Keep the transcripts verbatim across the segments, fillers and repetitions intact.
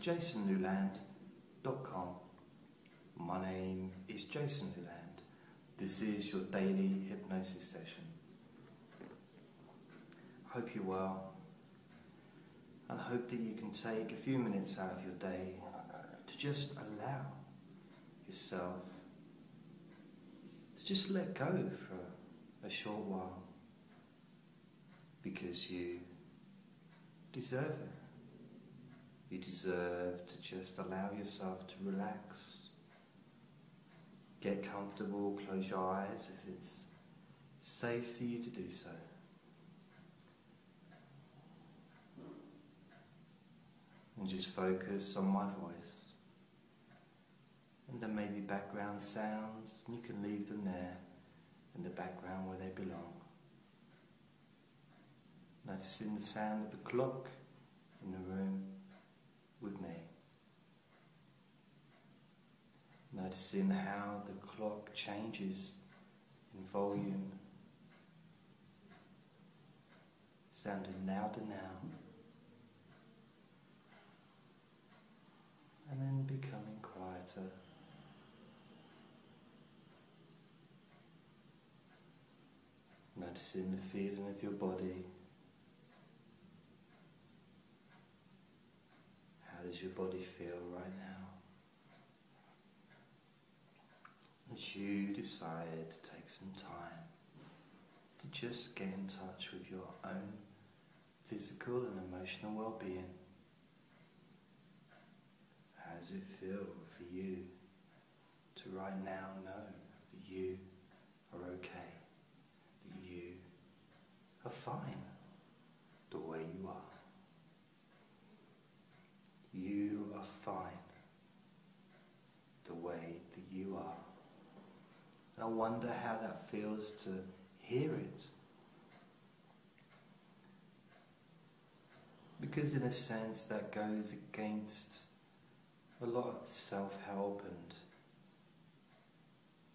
jason newland dot com. My name is Jason Newland. This is your daily hypnosis session. Hope you're well, and hope that you can take a few minutes out of your day to just allow yourself to just let go for a short while, because you deserve it. You deserve to just allow yourself to relax, get comfortable, close your eyes if it's safe for you to do so. And just focus on my voice. And there may be background sounds, and you can leave them there in the background where they belong. Noticing the sound of the clock in the room with me. Noticing how the clock changes in volume, sounding louder now, and then becoming quieter. Noticing the feeling of your body. How does your body feel right now? As you decide to take some time to just get in touch with your own physical and emotional well-being. How does it feel for you to right now know that you are okay, that you are fine the way you are? You are fine the way that you are. And I wonder how that feels to hear it. Because in a sense that goes against a lot of the self-help and,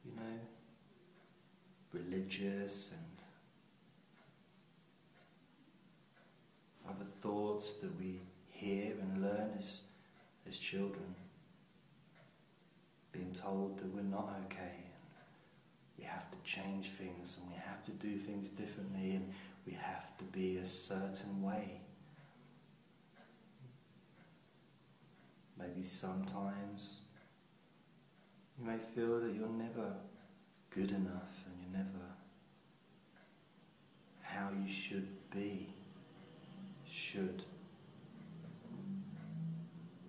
you know, religious and other thoughts that we hear and learn as, as children, being told that we're not okay and we have to change things and we have to do things differently and we have to be a certain way. Maybe sometimes you may feel that you're never good enough and you're never how you should be. Should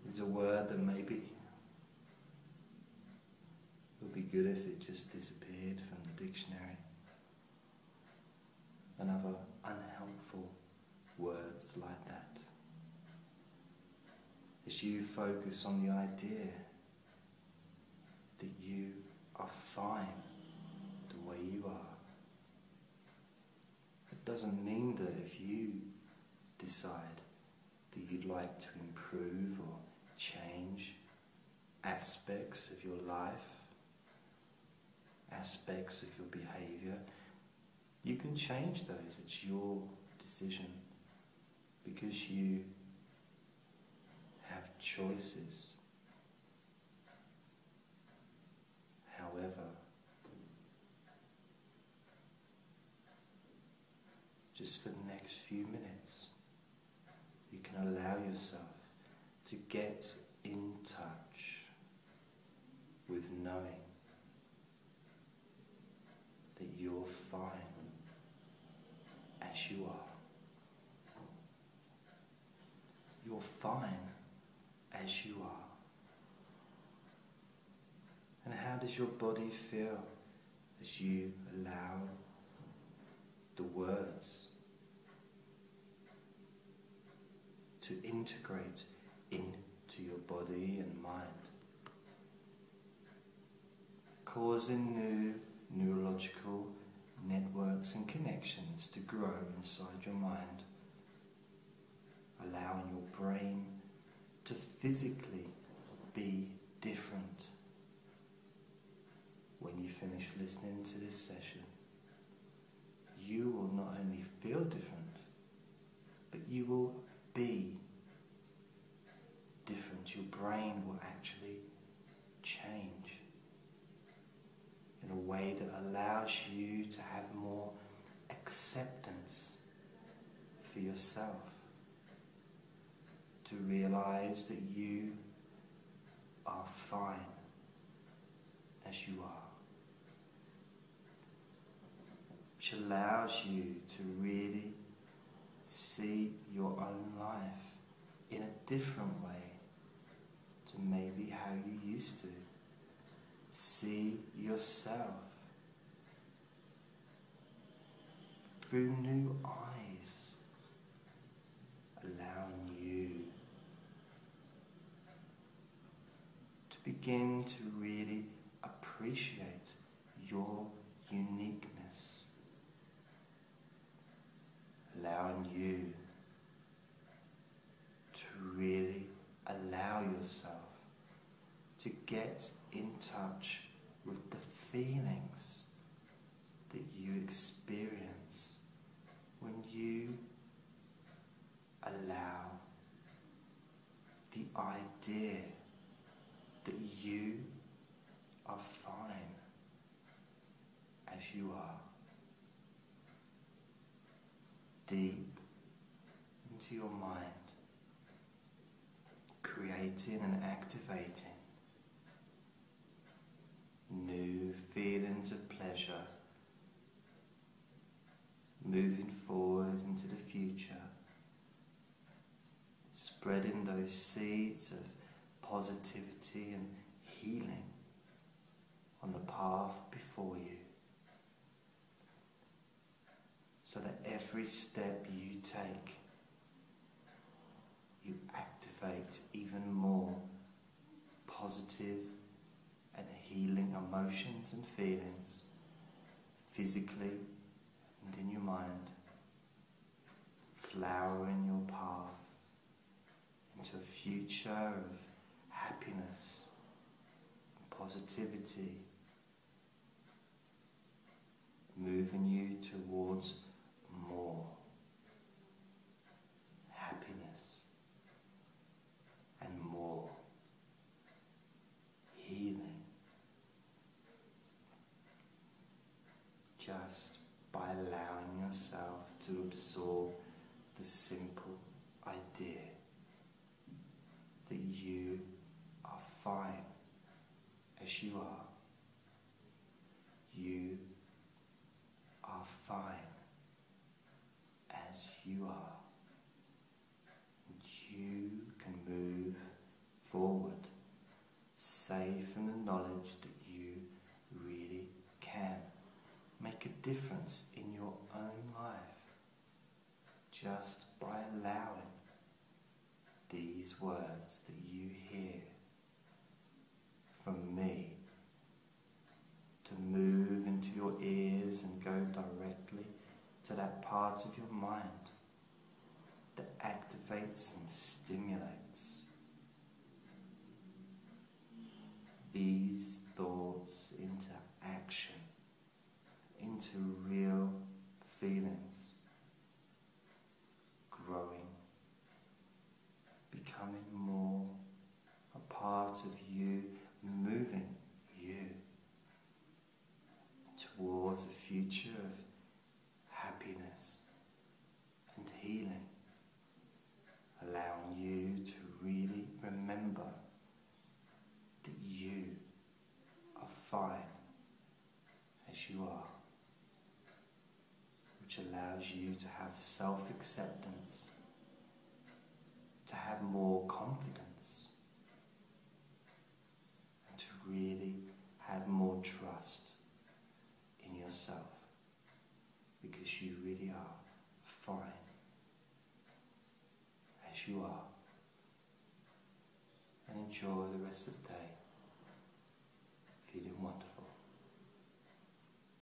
is a word that maybe would be good if it just disappeared from the dictionary. And other unhelpful words like that. As you focus on the idea that you are fine the way you are. It doesn't mean that if you decide that you'd like to improve or change aspects of your life, aspects of your behaviour, you can change those. It's your decision, because you have choices. However, just for the next few minutes, you can allow yourself to get in touch with knowing that you're fine as you are. You're fine as you are. And how does your body feel as you allow the words to integrate into your body and mind, causing new neurological networks and connections to grow inside your mind, allowing your brain to physically be different? When you finish listening to this session, you will not only feel different, but you will be different. brain will actually change in a way that allows you to have more acceptance for yourself, to realize that you are fine as you are, which allows you to really see your own life in a different way to maybe how you used to see yourself, through new eyes, allowing you to begin to really appreciate your uniqueness, allowing you to really allow yourself to get in touch with the feelings that you experience when you allow the idea that you are fine as you are, deep into your mind, creating and activating new feelings of pleasure, moving forward into the future, spreading those seeds of positivity and healing on the path before you, so that every step you take, you activate even more positive and healing emotions and feelings, physically and in your mind, flowering your path into a future of happiness, positivity, moving you towards more happiness and more healing, just by allowing yourself to absorb the simple idea that you are fine as you are. You are fine as you are. And you can move forward, safe in the knowledge that you really can make a difference in your own life, just by allowing these words that you hear from me to move into your ears and go directly to that part of your mind that activates and stimulates. These thoughts into action, into real feelings, growing, becoming more a part of you, moving you towards a future of happiness and healing, allowing you to really remember that you are fine as you are, which allows you to have self-acceptance, to have more confidence, and to really have more trust in yourself, because you really are fine as you are. And enjoy the rest of the day feeling wonderful.